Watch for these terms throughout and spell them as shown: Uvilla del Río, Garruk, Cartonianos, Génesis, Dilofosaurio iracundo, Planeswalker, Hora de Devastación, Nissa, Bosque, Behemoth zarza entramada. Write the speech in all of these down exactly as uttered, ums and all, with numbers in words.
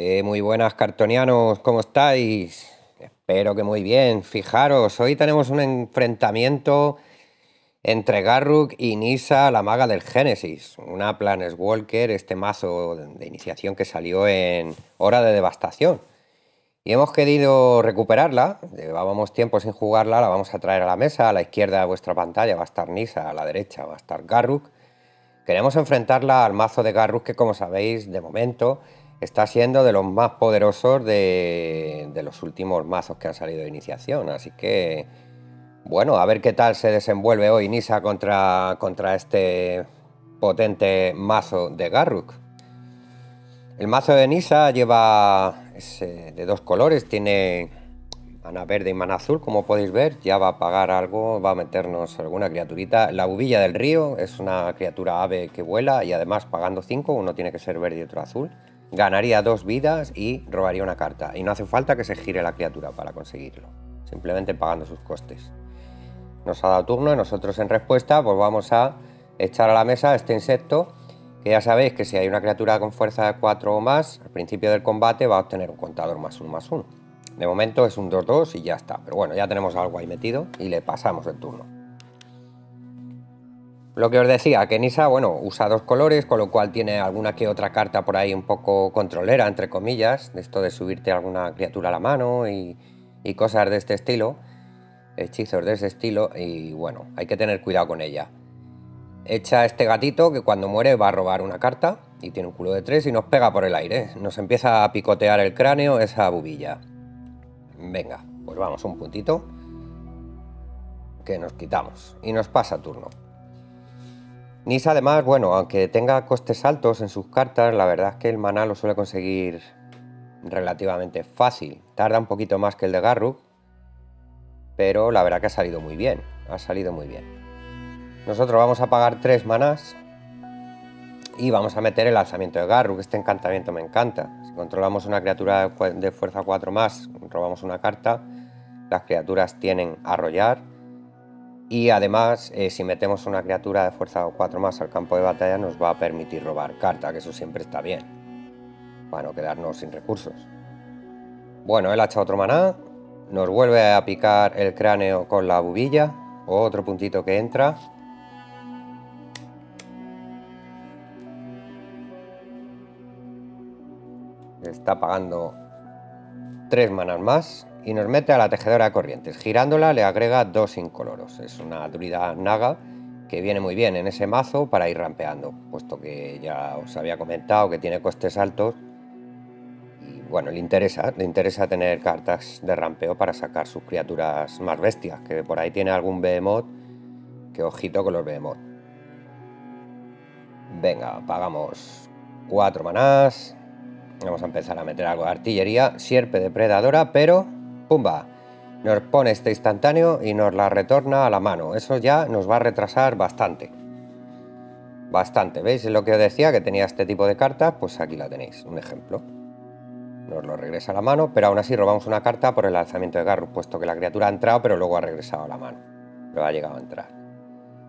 Eh, muy buenas, cartonianos, ¿cómo estáis? Espero que muy bien. Fijaros, hoy tenemos un enfrentamiento entre Garruk y Nissa, la maga del Génesis, una Planeswalker, este mazo de iniciación que salió en Hora de Devastación. Y hemos querido recuperarla, llevábamos tiempo sin jugarla, la vamos a traer a la mesa. A la izquierda de vuestra pantalla va a estar Nissa, a la derecha va a estar Garruk. Queremos enfrentarla al mazo de Garruk que, como sabéis, de momento está siendo de los más poderosos de, de los últimos mazos que han salido de iniciación. Así que, bueno, a ver qué tal se desenvuelve hoy Nissa contra, contra este potente mazo de Garruk. El mazo de Nissa lleva es, eh, de dos colores, tiene mana verde y mana azul, como podéis ver. Ya va a pagar algo, va a meternos alguna criaturita. La Uvilla del Río es una criatura ave que vuela y además pagando cinco, uno tiene que ser verde y otro azul. Ganaría dos vidas y robaría una carta. Y no hace falta que se gire la criatura para conseguirlo, simplemente pagando sus costes. Nos ha dado turno y nosotros en respuesta pues vamos a echar a la mesa este insecto, que ya sabéis que si hay una criatura con fuerza de cuatro o más, al principio del combate va a obtener un contador más uno más uno. De momento es un dos dos y ya está, pero bueno, ya tenemos algo ahí metido y le pasamos el turno. Lo que os decía, que Nissa, bueno, usa dos colores, con lo cual tiene alguna que otra carta por ahí un poco controlera, entre comillas, de esto de subirte alguna criatura a la mano y, y cosas de este estilo, hechizos de ese estilo, y bueno, hay que tener cuidado con ella. Echa este gatito que cuando muere va a robar una carta y tiene un culo de tres y nos pega por el aire. Nos empieza a picotear el cráneo esa bubilla. Venga, pues vamos un puntito que nos quitamos y nos pasa turno. Nissa, además, bueno, aunque tenga costes altos en sus cartas, la verdad es que el maná lo suele conseguir relativamente fácil. Tarda un poquito más que el de Garruk, pero la verdad que ha salido muy bien. Ha salido muy bien. Nosotros vamos a pagar tres manás y vamos a meter el alzamiento de Garruk. Este encantamiento me encanta. Si controlamos una criatura de fuerza cuatro más, robamos una carta. Las criaturas tienen arrollar. Y además, eh, si metemos una criatura de fuerza cuatro más al campo de batalla, nos va a permitir robar carta, que eso siempre está bien, para no quedarnos sin recursos. Bueno, él ha echado otro maná. Nos vuelve a picar el cráneo con la bubilla. Otro puntito que entra. Está pagando tres manas más y nos mete a la tejedora de corrientes. Girándola le agrega dos incoloros. Es una druida naga que viene muy bien en ese mazo para ir rampeando, puesto que ya os había comentado que tiene costes altos. Y bueno, le interesa, le interesa tener cartas de rampeo para sacar sus criaturas más bestias, que por ahí tiene algún behemoth, que ojito con los behemoth. Venga, pagamos cuatro manás. Vamos a empezar a meter algo de artillería, sierpe depredadora, pero ¡pumba! Nos pone este instantáneo y nos la retorna a la mano. Eso ya nos va a retrasar bastante. Bastante, ¿veis? Es lo que os decía, que tenía este tipo de cartas, pues aquí la tenéis, un ejemplo. Nos lo regresa a la mano, pero aún así robamos una carta por el alzamiento de Garruk, puesto que la criatura ha entrado, pero luego ha regresado a la mano. Pero ha llegado a entrar.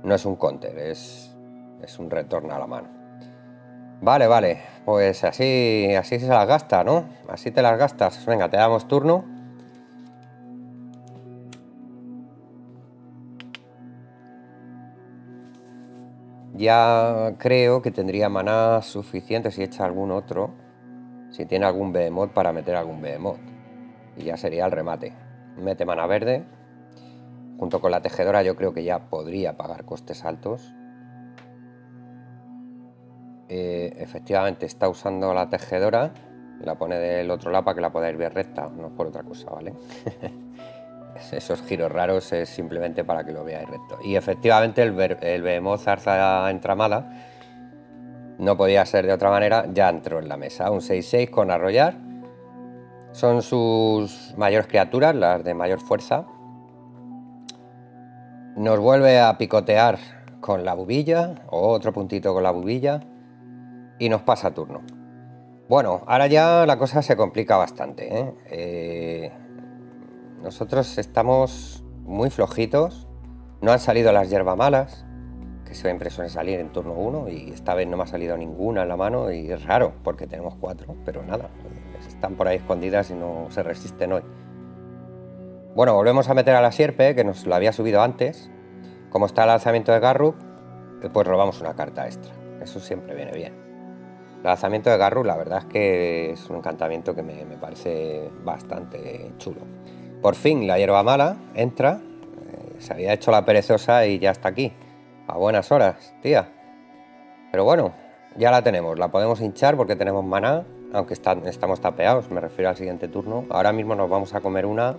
No es un counter, es, es un retorno a la mano. Vale, vale, pues así, así se las gasta, ¿no? Así te las gastas. Venga, te damos turno. Ya creo que tendría maná suficiente si echa algún otro. Si tiene algún behemoth, para meter algún behemoth. Y ya sería el remate. Mete maná verde. Junto con la tejedora yo creo que ya podría pagar costes altos. Eh, efectivamente está usando la tejedora, la pone del otro lado para que la podáis ver recta, no por otra cosa, ¿vale? Esos giros raros es simplemente para que lo veáis recto. Y efectivamente el, el Behemoth zarza entramada no podía ser de otra manera, ya entró en la mesa, un seis seis con arrollar. Son sus mayores criaturas, las de mayor fuerza. Nos vuelve a picotear con la bubilla, otro puntito con la bubilla. Y nos pasa turno. Bueno, ahora ya la cosa se complica bastante, ¿eh? Eh, nosotros estamos muy flojitos. No han salido las hierbas malas, que siempre suele salir en turno uno, y esta vez no me ha salido ninguna en la mano, y es raro porque tenemos cuatro, pero nada, están por ahí escondidas y no se resisten hoy. Bueno, volvemos a meter a la sierpe, que nos la había subido antes. Como está el alzamiento de Garruk, pues robamos una carta extra, eso siempre viene bien. El lanzamiento de Garruk, la verdad es que es un encantamiento que me, me parece bastante chulo. Por fin la hierba mala entra, eh, se había hecho la perezosa y ya está aquí. A buenas horas, tía. Pero bueno, ya la tenemos, la podemos hinchar porque tenemos maná, aunque está, estamos tapeados, me refiero al siguiente turno. Ahora mismo nos vamos a comer una,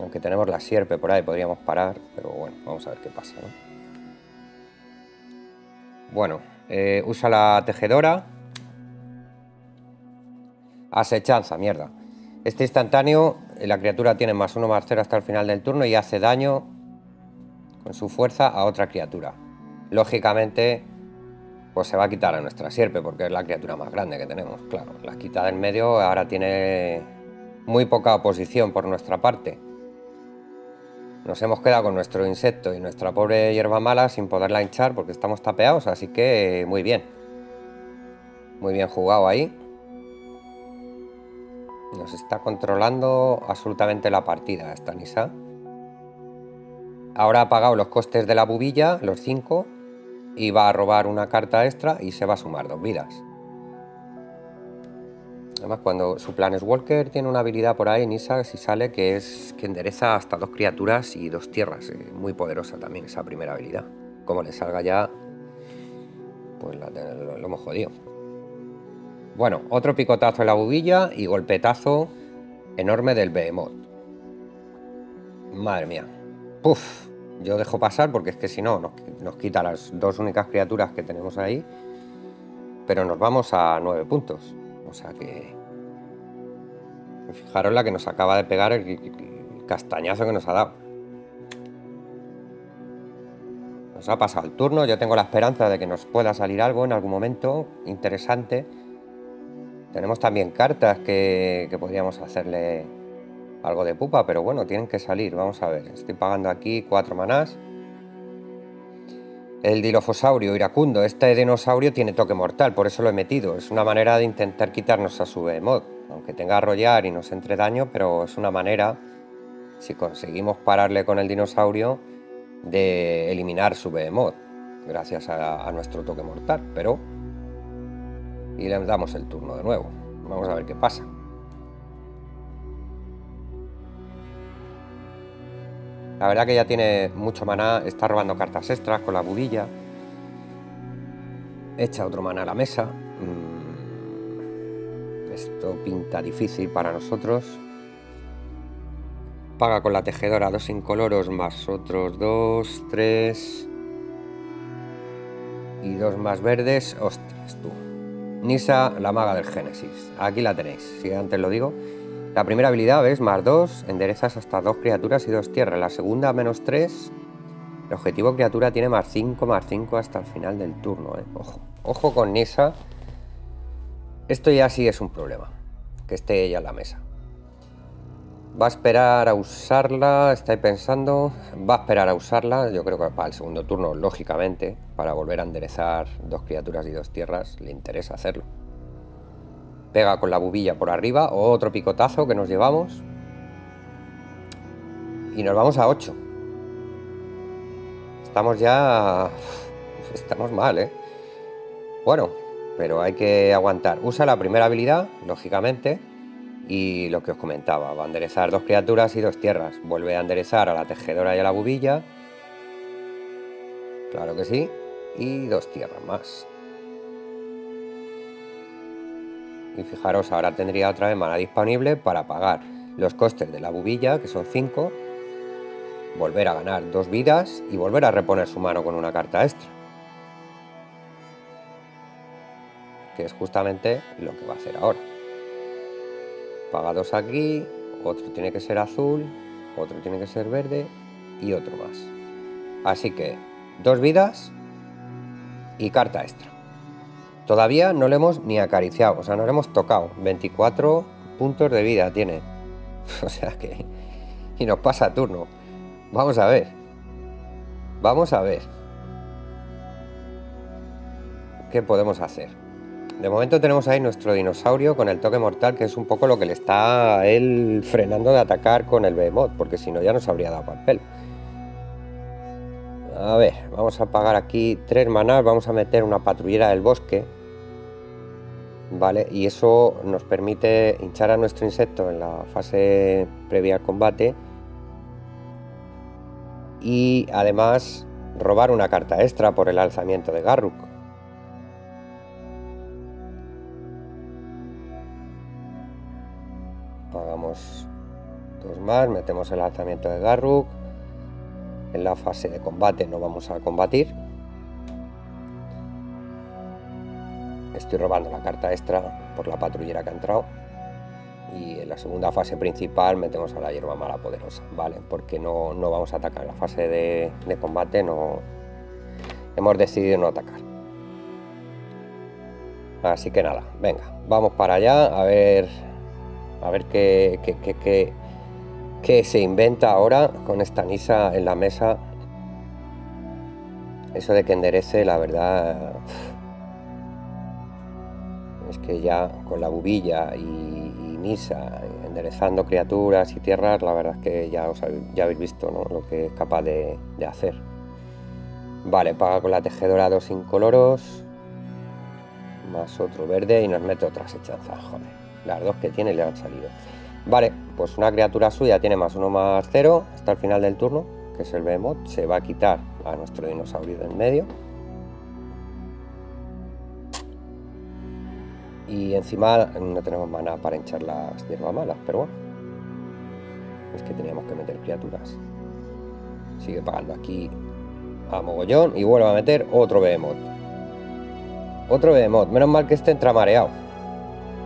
aunque tenemos la sierpe por ahí, podríamos parar, pero bueno, vamos a ver qué pasa, ¿no? Bueno. Eh, usa la tejedora. Asechanza, mierda. Este instantáneo, la criatura tiene más uno más cero hasta el final del turno y hace daño con su fuerza a otra criatura. Lógicamente, pues se va a quitar a nuestra sierpe porque es la criatura más grande que tenemos. Claro, la quita del medio, ahora tiene muy poca oposición por nuestra parte. Nos hemos quedado con nuestro insecto y nuestra pobre hierba mala sin poderla hinchar porque estamos tapeados, así que muy bien. Muy bien jugado ahí. Nos está controlando absolutamente la partida esta Nissa. Ahora ha pagado los costes de la bubilla, los cinco, y va a robar una carta extra y se va a sumar dos vidas. Además, cuando su Planeswalker tiene una habilidad por ahí, Nissa, si sale, que es que endereza hasta dos criaturas y dos tierras. Muy poderosa también esa primera habilidad. Como le salga ya, pues la, lo, lo hemos jodido. Bueno, otro picotazo en la bubilla y golpetazo enorme del Behemoth. Madre mía. Puf, yo dejo pasar porque es que si no, nos, nos quita las dos únicas criaturas que tenemos ahí. Pero nos vamos a nueve puntos. O sea que... Fijaros la que nos acaba de pegar, el, el castañazo que nos ha dado. Nos ha pasado el turno, yo tengo la esperanza de que nos pueda salir algo en algún momento interesante. Tenemos también cartas que, que podríamos hacerle algo de pupa, pero bueno, tienen que salir. Vamos a ver, estoy pagando aquí cuatro manás. El Dilofosaurio iracundo, este dinosaurio tiene toque mortal, por eso lo he metido. Es una manera de intentar quitarnos a su Behemoth, aunque tenga arrollar y nos entre daño, pero es una manera, si conseguimos pararle con el dinosaurio, de eliminar su Behemoth, gracias a, a nuestro toque mortal, pero... Y le damos el turno de nuevo, vamos a ver qué pasa. La verdad que ya tiene mucho maná, está robando cartas extras con la bubilla. Echa otro maná a la mesa. Esto pinta difícil para nosotros. Paga con la tejedora dos incoloros más otros dos, tres... Y dos más verdes. Ostras, tú. Nissa, la maga del Génesis. Aquí la tenéis, si antes lo digo. La primera habilidad, ¿ves? Más dos, enderezas hasta dos criaturas y dos tierras. La segunda, menos tres. El objetivo criatura tiene más cinco, más cinco hasta el final del turno, ¿eh? Ojo, ojo con Nissa. Esto ya sí es un problema, que esté ella en la mesa. Va a esperar a usarla, estáis pensando. Va a esperar a usarla, yo creo que para el segundo turno, lógicamente, para volver a enderezar dos criaturas y dos tierras, le interesa hacerlo. Pega con la bubilla por arriba, otro picotazo que nos llevamos. Y nos vamos a ocho. Estamos ya... Estamos mal, ¿eh? Bueno, pero hay que aguantar. Usa la primera habilidad, lógicamente. Y lo que os comentaba, va a enderezar dos criaturas y dos tierras. Vuelve a enderezar a la tejedora y a la bubilla. Claro que sí. Y dos tierras más. Y fijaros, ahora tendría otra vez maná disponible para pagar los costes de la bubilla, que son cinco, volver a ganar dos vidas y volver a reponer su mano con una carta extra, que es justamente lo que va a hacer ahora. Paga dos aquí, otro tiene que ser azul, otro tiene que ser verde y otro más. Así que dos vidas y carta extra. Todavía no le hemos ni acariciado, o sea, no le hemos tocado. veinticuatro puntos de vida tiene. O sea que... Y nos pasa turno. Vamos a ver. Vamos a ver qué podemos hacer. De momento tenemos ahí nuestro dinosaurio con el toque mortal, que es un poco lo que le está él frenando de atacar con el Behemoth, porque si no ya nos habría dado papel. A ver, vamos a pagar aquí tres manás, vamos a meter una patrullera del bosque, ¿vale? Y eso nos permite hinchar a nuestro insecto en la fase previa al combate y además robar una carta extra por el alzamiento de Garruk. Pagamos dos más, metemos el alzamiento de Garruk. En la fase de combate no vamos a combatir. Estoy robando la carta extra por la patrullera que ha entrado. Y en la segunda fase principal metemos a la hierba mala poderosa, ¿vale? Porque no, no vamos a atacar. En la fase de, de combate no hemos decidido no atacar. Así que nada, venga, vamos para allá a ver... A ver qué, qué, qué, qué, qué se inventa ahora con esta Nissa en la mesa. Eso de que enderece, la verdad... Es que ya con la Uvilla y, y Nissa enderezando criaturas y tierras, la verdad es que ya, os habéis, ya habéis visto, ¿no?, lo que es capaz de, de hacer. Vale, paga con la tejedora dos incoloros. Más otro verde y nos mete otras hechanzas, joder. Las dos que tiene le han salido. Vale, pues una criatura suya tiene más uno más cero hasta el final del turno, que es el Behemoth. Se va a quitar a nuestro dinosaurio del medio. Y encima no tenemos maná para hinchar las hierbas malas, pero bueno. Es que teníamos que meter criaturas. Sigue pagando aquí a mogollón y vuelve a meter otro Behemoth. Otro Behemoth. Menos mal que esté entramareado.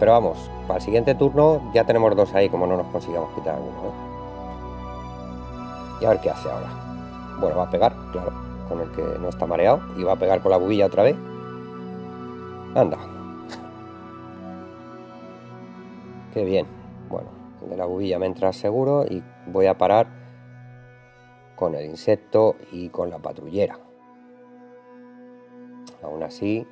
Pero vamos, para el siguiente turno ya tenemos dos ahí, como no nos consigamos quitar alguno, ¿eh? Y a ver qué hace ahora. Bueno, va a pegar, claro, con el que no está mareado. Y va a pegar con la bubilla otra vez. Anda. Qué bien. Bueno, el de la bubilla me entra seguro y voy a parar con el insecto y con la patrullera. Aún así...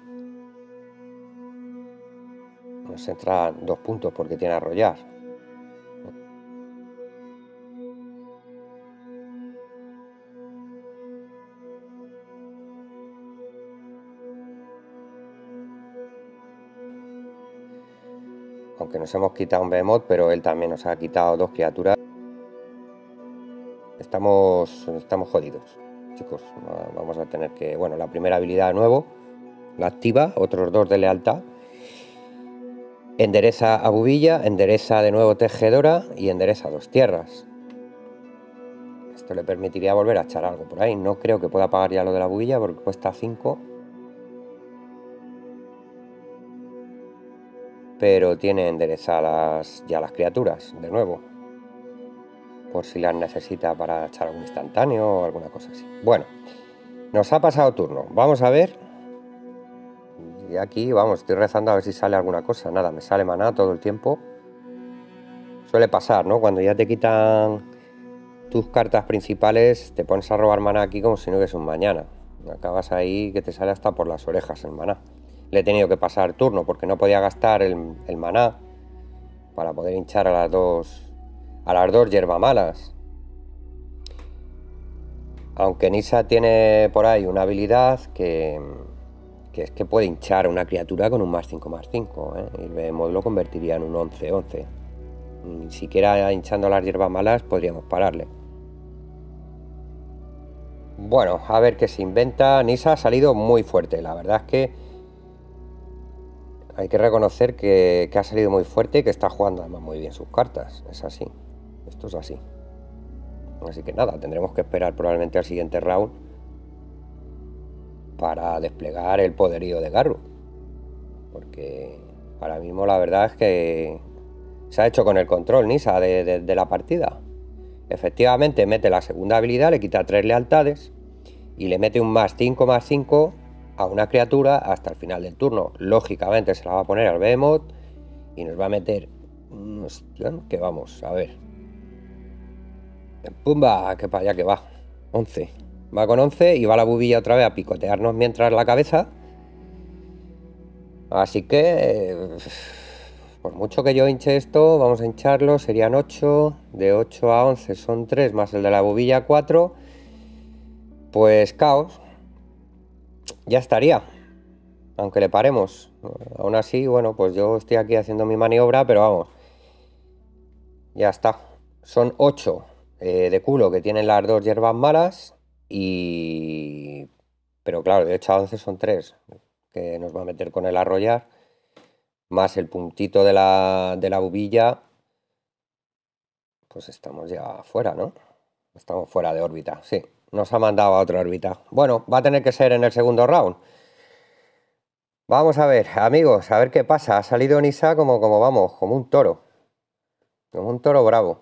Nos entra dos puntos porque tiene arrollar. Aunque nos hemos quitado un Behemoth, pero él también nos ha quitado dos criaturas. Estamos, estamos jodidos, chicos. Vamos a tener que... Bueno, la primera habilidad de nuevo la activa, otros dos de lealtad. Endereza a Bubilla, endereza de nuevo Tejedora y endereza dos tierras. Esto le permitiría volver a echar algo por ahí. No creo que pueda pagar ya lo de la Bubilla porque cuesta cinco. Pero tiene enderezadas ya las criaturas, de nuevo. Por si las necesita para echar algún instantáneo o alguna cosa así. Bueno, nos ha pasado turno. Vamos a ver... Y aquí, vamos, estoy rezando a ver si sale alguna cosa. Nada, me sale maná todo el tiempo. Suele pasar, ¿no? Cuando ya te quitan tus cartas principales, te pones a robar maná aquí como si no hubiese un mañana. Acabas ahí que te sale hasta por las orejas el maná. Le he tenido que pasar turno porque no podía gastar el, el maná para poder hinchar a las dos, a las dos hierbas malas. Aunque Nissa tiene por ahí una habilidad que... que es que puede hinchar a una criatura con un más cinco más cinco, ¿eh? El Behemoth lo convertiría en un once once. Ni siquiera hinchando las hierbas malas podríamos pararle. Bueno, a ver qué se inventa. Nissa ha salido muy fuerte, la verdad es que hay que reconocer que, que ha salido muy fuerte y que está jugando además muy bien sus cartas. Es así, esto es así. Así que nada, tendremos que esperar probablemente al siguiente round para desplegar el poderío de Garruk, porque ahora mismo la verdad es que se ha hecho con el control Nissa de, de, de la partida. Efectivamente mete la segunda habilidad, le quita tres lealtades y le mete un más cinco más cinco a una criatura hasta el final del turno. Lógicamente se la va a poner al Behemoth y nos va a meter... Hostia, que vamos, a ver... ¡Pumba! Que para allá que va, once. Va con once y va la bubilla otra vez a picotearnos mientras la cabeza. Así que... por mucho que yo hinche esto, vamos a hincharlo. Serían ocho. De ocho a once son tres, más el de la bobilla cuatro. Pues caos. Ya estaría. Aunque le paremos. Aún así, bueno, pues yo estoy aquí haciendo mi maniobra, pero vamos. Ya está. Son ocho eh, de culo que tienen las dos hierbas malas. Y... pero claro, de ocho a once son tres. Que nos va a meter con el arrollar. Más el puntito de la, de la bubilla, pues estamos ya fuera, ¿no? Estamos fuera de órbita, sí. Nos ha mandado a otra órbita. Bueno, va a tener que ser en el segundo round. Vamos a ver, amigos, a ver qué pasa. Ha salido Nissa como, como vamos, como un toro. Como un toro bravo.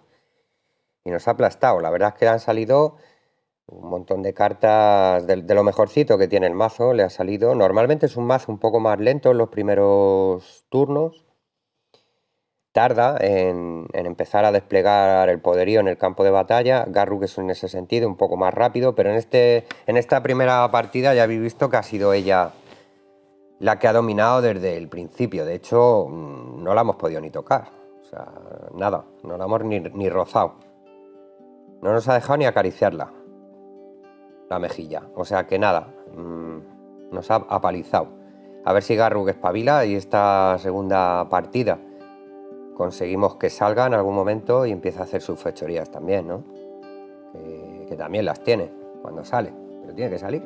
Y nos ha aplastado. La verdad es que le han salido un montón de cartas de, de lo mejorcito que tiene el mazo, le ha salido. Normalmente es un mazo un poco más lento en los primeros turnos. Tarda en, en empezar a desplegar el poderío en el campo de batalla. Garruk es en ese sentido un poco más rápido, pero en, este, en esta primera partida ya habéis visto que ha sido ella la que ha dominado desde el principio. De hecho, no la hemos podido ni tocar. O sea, nada, no la hemos ni, ni rozado. No nos ha dejado ni acariciarla. La mejilla, o sea que nada, mmm, nos ha apalizado. A ver si Garruk espabila y esta segunda partida conseguimos que salga en algún momento y empiece a hacer sus fechorías también, ¿no? Eh, que también las tiene cuando sale, pero tiene que salir.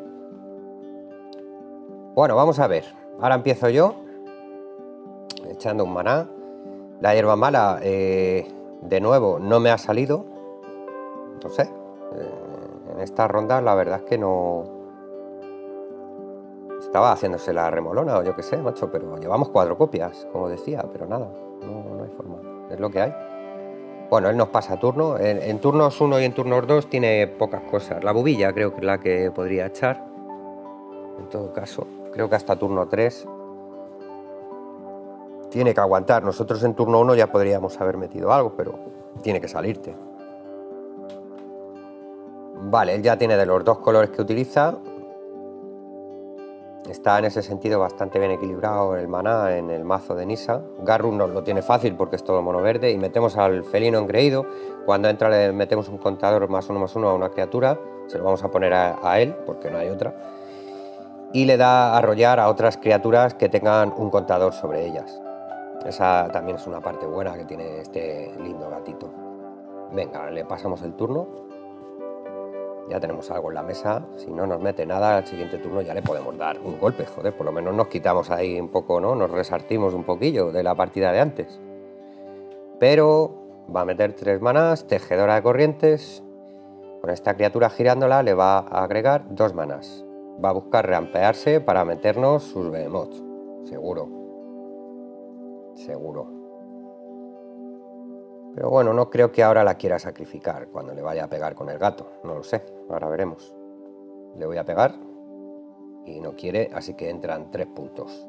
Bueno, vamos a ver, ahora empiezo yo echando un maná. La hierba mala eh, de nuevo no me ha salido, no sé. Eh, En esta ronda la verdad es que no... estaba haciéndose la remolona o yo qué sé, macho, pero llevamos cuatro copias, como decía, pero nada, no, no hay forma, es lo que hay. Bueno, él nos pasa turno, en, en turnos uno y en turnos dos tiene pocas cosas. La bubilla creo que es la que podría echar, en todo caso, creo que hasta turno tres tiene que aguantar. Nosotros en turno uno ya podríamos haber metido algo, pero tiene que salirte. Vale, él ya tiene de los dos colores que utiliza. Está en ese sentido bastante bien equilibrado el maná en el mazo de Nissa. Garruk nos lo tiene fácil porque es todo mono verde. Y metemos al felino engreído. Cuando entra le metemos un contador más uno más uno a una criatura. Se lo vamos a poner a, a él porque no hay otra. Y le da a arrollar a otras criaturas que tengan un contador sobre ellas. Esa también es una parte buena que tiene este lindo gatito. Venga, le pasamos el turno. Ya tenemos algo en la mesa, si no nos mete nada, al siguiente turno ya le podemos dar un golpe, joder, por lo menos nos quitamos ahí un poco, ¿no? Nos resartimos un poquillo de la partida de antes. Pero va a meter tres manás, tejedora de corrientes, con esta criatura girándola le va a agregar dos manás. Va a buscar rampearse para meternos sus behemoths, seguro, seguro. Pero bueno, no creo que ahora la quiera sacrificar cuando le vaya a pegar con el gato. No lo sé, ahora veremos. Le voy a pegar y no quiere, así que entran tres puntos.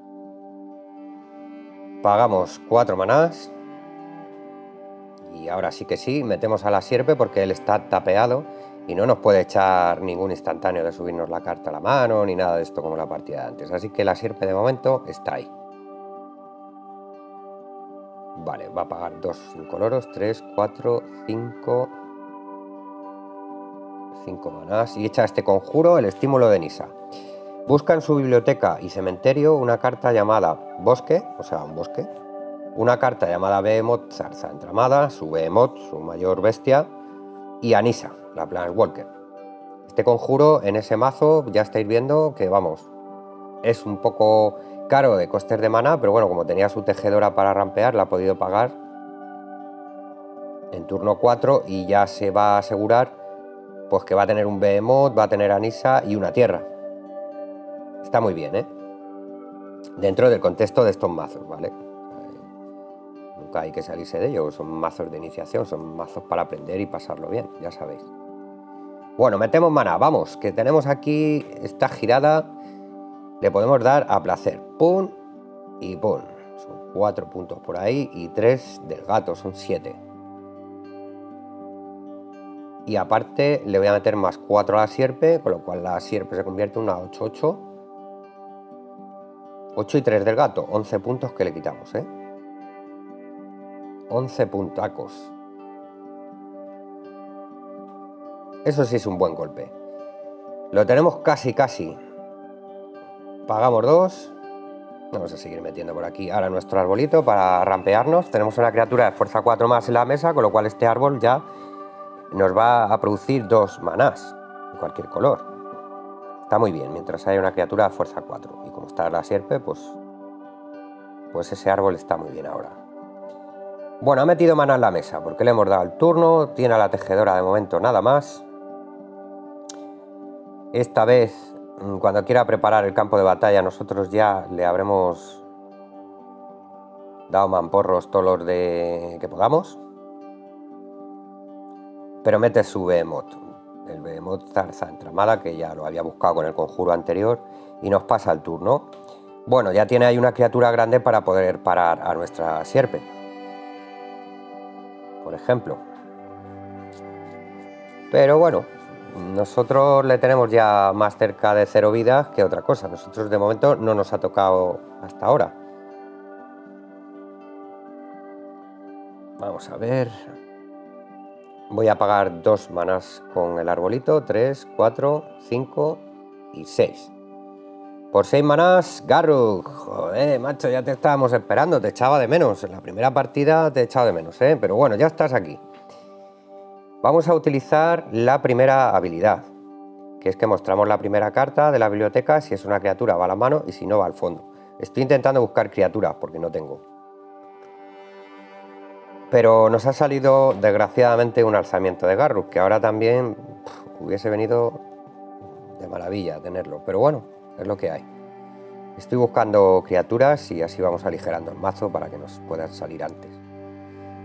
Pagamos cuatro manás. Y ahora sí que sí, metemos a la sierpe porque él está tapeado y no nos puede echar ningún instantáneo de subirnos la carta a la mano ni nada de esto como la partida de antes. Así que la sierpe de momento está ahí. Vale, va a pagar dos incoloros, tres, cuatro, cinco, cinco manás. Y echa este conjuro, el estímulo de Nissa. Busca en su biblioteca y cementerio una carta llamada Bosque, o sea, un bosque. Una carta llamada Behemoth zarza entramada, su Behemoth, su mayor bestia, y a Nissa, la Planeswalker. Este conjuro en ese mazo ya estáis viendo que, vamos, es un poco... caro de costes de maná, pero bueno, como tenía su tejedora para rampear, la ha podido pagar en turno cuatro y ya se va a asegurar pues que va a tener un Behemoth, va a tener a Nissa y una tierra. Está muy bien, ¿eh? Dentro del contexto de estos mazos, ¿vale? Nunca hay que salirse de ellos, son mazos de iniciación, son mazos para aprender y pasarlo bien, ya sabéis. Bueno, metemos maná, vamos, que tenemos aquí esta girada... le podemos dar a placer, pum y pum, son cuatro puntos por ahí y tres del gato, son siete. y aparte le voy a meter más cuatro a la sierpe, con lo cual la sierpe se convierte en una ocho ocho. ocho y tres del gato, once puntos que le quitamos, ¿eh? once puntacos. Eso sí es un buen golpe. Lo tenemos casi, casi. Pagamos dos. Vamos a seguir metiendo por aquí ahora nuestro arbolito para rampearnos. Tenemos una criatura de fuerza cuatro más en la mesa, con lo cual este árbol ya nos va a producir dos manás de cualquier color. Está muy bien, mientras haya una criatura de fuerza cuatro. Y como está la sierpe, pues, pues ese árbol está muy bien ahora. Bueno, ha metido maná en la mesa, porque le hemos dado el turno. Tiene a la tejedora de momento nada más. Esta vez, cuando quiera preparar el campo de batalla, nosotros ya le habremos dado mamporros todos los de... que podamos. Pero mete su Behemoth, el Behemoth zarza entramada, que ya lo había buscado con el conjuro anterior, y nos pasa el turno. Bueno, ya tiene ahí una criatura grande para poder parar a nuestra sierpe, por ejemplo. Pero bueno, nosotros le tenemos ya más cerca de cero vidas que otra cosa. Nosotros de momento no nos ha tocado hasta ahora. Vamos a ver. Voy a pagar dos manás con el arbolito. tres, cuatro, cinco y seis. Por seis manás, Garruk. Joder, macho, ya te estábamos esperando. Te echaba de menos. En la primera partida te echaba de menos, ¿eh? Pero bueno, ya estás aquí. Vamos a utilizar la primera habilidad, que es que mostramos la primera carta de la biblioteca. Si es una criatura va a la mano y si no va al fondo. Estoy intentando buscar criaturas porque no tengo. Pero nos ha salido desgraciadamente un alzamiento de Garruk, que ahora también pff, hubiese venido de maravilla tenerlo. Pero bueno, es lo que hay. Estoy buscando criaturas y así vamos aligerando el mazo para que nos puedan salir antes.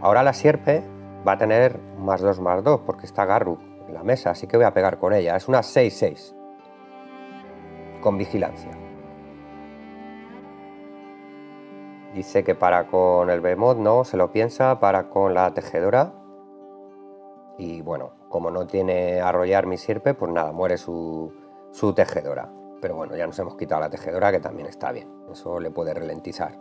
Ahora la sierpe va a tener más dos, más dos, porque está Garruk en la mesa, así que voy a pegar con ella. Es una seis seis. Con vigilancia. Dice que para con el Behemoth, no, se lo piensa, para con la tejedora. Y bueno, como no tiene arrollar mi sierpe, pues nada, muere su, su tejedora. Pero bueno, ya nos hemos quitado la tejedora, que también está bien. Eso le puede ralentizar.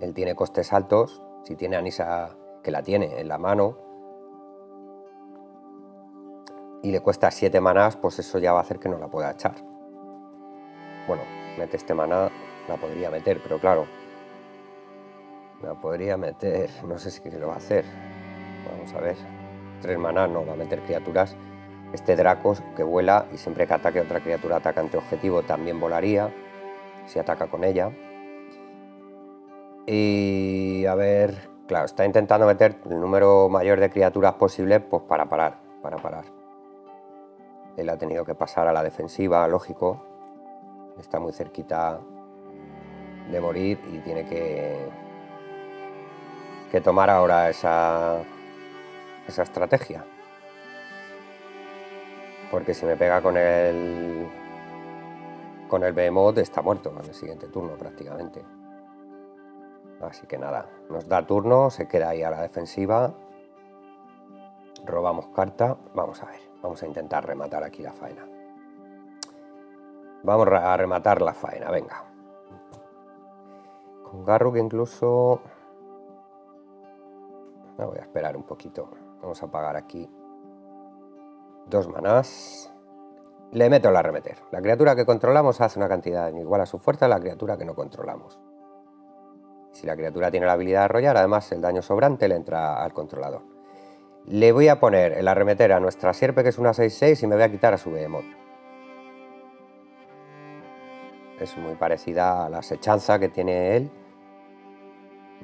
Él tiene costes altos. Si tiene a Nissa, que la tiene en la mano, y le cuesta siete manás, pues eso ya va a hacer que no la pueda echar. Bueno, mete este maná, la podría meter, pero claro, la podría meter, no sé si que lo va a hacer. Vamos a ver, tres manás, no, va a meter criaturas. Este Dracos que vuela y siempre que ataque otra criatura atacante objetivo también volaría, si ataca con ella. Y a ver... Claro, está intentando meter el número mayor de criaturas posible, pues para parar, para parar. Él ha tenido que pasar a la defensiva, lógico. Está muy cerquita de morir y tiene que, que tomar ahora esa, esa estrategia. Porque si me pega con el, con el Behemoth está muerto en el siguiente turno prácticamente. Así que nada, nos da turno, se queda ahí a la defensiva, robamos carta, vamos a ver, vamos a intentar rematar aquí la faena. Vamos a rematar la faena, venga. Con Garruk incluso... No, voy a esperar un poquito, vamos a pagar aquí dos manás. Le meto el arremeter, la criatura que controlamos hace una cantidad igual a su fuerza a la criatura que no controlamos. Si la criatura tiene la habilidad de arrollar, además el daño sobrante le entra al controlador. Le voy a poner el arremeter a nuestra sierpe, que es una seis seis, y me voy a quitar a su Behemoth. Es muy parecida a la asechanza que tiene él.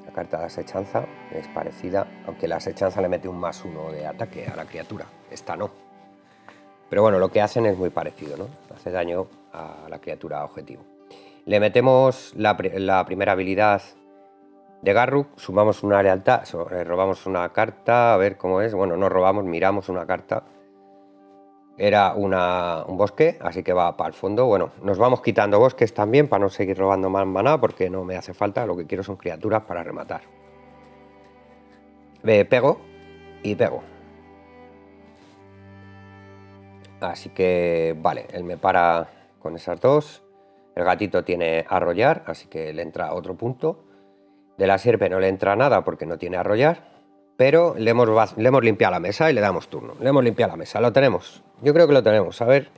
La carta de asechanza es parecida, aunque la asechanza le mete un más uno de ataque a la criatura. Esta no. Pero bueno, lo que hacen es muy parecido, ¿no? Hace daño a la criatura objetivo. Le metemos la, la primera habilidad de Garruk, sumamos una lealtad, robamos una carta, a ver cómo es. Bueno, no robamos, miramos una carta. Era una, un bosque, así que va para el fondo. Bueno, nos vamos quitando bosques también para no seguir robando más maná, porque no me hace falta, lo que quiero son criaturas para rematar. Eh, pego y pego. Así que, vale, él me para con esas dos. El gatito tiene arrollar, así que le entra otro punto. De la sierpe no le entra nada porque no tiene arrollar. Pero le hemos, le hemos limpiado la mesa y le damos turno. Le hemos limpiado la mesa, lo tenemos. Yo creo que lo tenemos, a ver.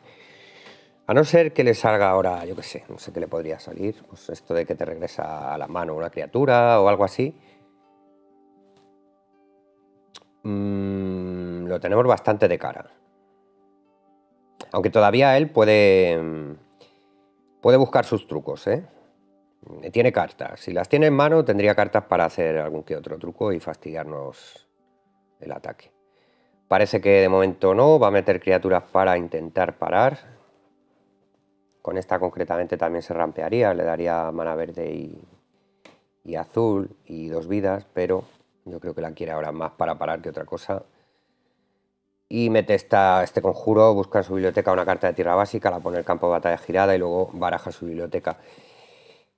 A no ser que le salga ahora, yo qué sé, no sé qué le podría salir. Pues esto de que te regresa a la mano una criatura o algo así. Mm, lo tenemos bastante de cara. Aunque todavía él puede, puede buscar sus trucos, ¿eh? Tiene cartas. Si las tiene en mano, tendría cartas para hacer algún que otro truco y fastidiarnos el ataque. Parece que de momento no. Va a meter criaturas para intentar parar. Con esta concretamente también se rampearía, le daría mana verde y, y azul y dos vidas, pero yo creo que la quiere ahora más para parar que otra cosa. Y mete esta, este conjuro, busca en su biblioteca una carta de tierra básica, la pone en el campo de batalla girada y luego baraja su biblioteca.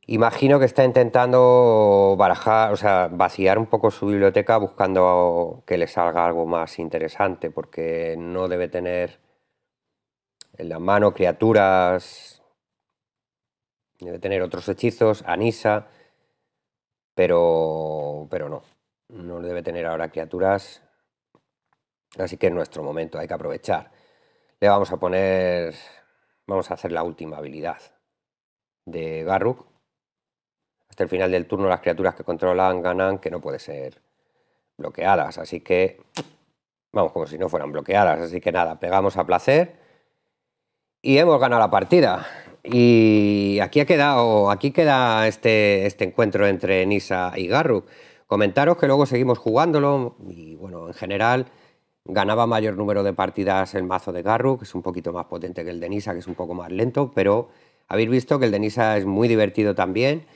Imagino que está intentando barajar, o sea, vaciar un poco su biblioteca buscando que le salga algo más interesante, porque no debe tener en la mano criaturas. Debe tener otros hechizos, a Nissa, pero, pero no, no debe tener ahora criaturas, así que es nuestro momento, hay que aprovechar. Le vamos a poner, vamos a hacer la última habilidad de Garruk. Hasta el final del turno las criaturas que controlan ganan, que no puede ser bloqueadas, así que, vamos, como si no fueran bloqueadas, así que nada, pegamos a placer y hemos ganado la partida. Y aquí ha quedado, aquí queda este, este encuentro entre Nissa y Garruk. Comentaros que luego seguimos jugándolo y, bueno, en general ganaba mayor número de partidas el mazo de Garruk, que es un poquito más potente que el de Nissa, que es un poco más lento, pero habéis visto que el de Nissa es muy divertido también.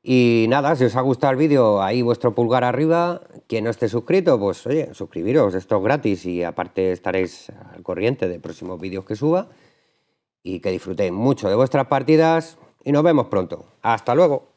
Y nada, si os ha gustado el vídeo, ahí vuestro pulgar arriba. Quien no esté suscrito, pues oye, suscribiros, esto es gratis y aparte estaréis al corriente de próximos vídeos que suba. Y que disfrutéis mucho de vuestras partidas y nos vemos pronto. ¡Hasta luego!